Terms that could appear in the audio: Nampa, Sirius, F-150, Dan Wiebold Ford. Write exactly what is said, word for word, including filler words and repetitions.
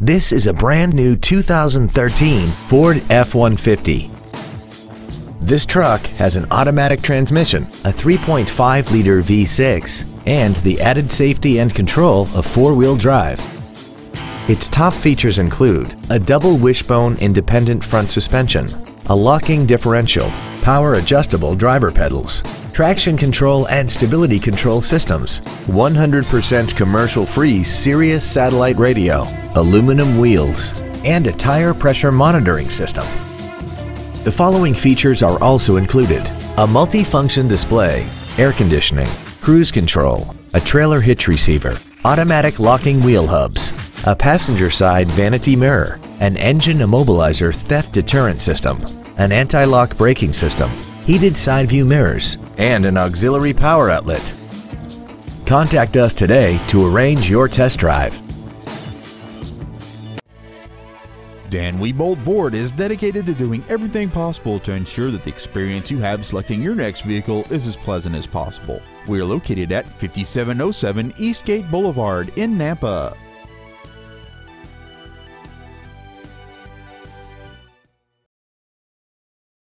This is a brand new two thousand thirteen Ford F one fifty. This truck has an automatic transmission, a three point five liter V six, and the added safety and control of four-wheel drive. Its top features include a double wishbone independent front suspension, a locking differential, power adjustable driver pedals, traction control and stability control systems, one hundred percent commercial-free Sirius satellite radio, aluminum wheels, and a tire pressure monitoring system. The following features are also included: a multi-function display, air conditioning, cruise control, a trailer hitch receiver, automatic locking wheel hubs, a passenger side vanity mirror, an engine immobilizer theft deterrent system, an anti-lock braking system, heated side view mirrors, and an auxiliary power outlet. Contact us today to arrange your test drive. Dan Wiebold Ford is dedicated to doing everything possible to ensure that the experience you have selecting your next vehicle is as pleasant as possible. We are located at fifty-seven oh seven Eastgate Boulevard in Nampa.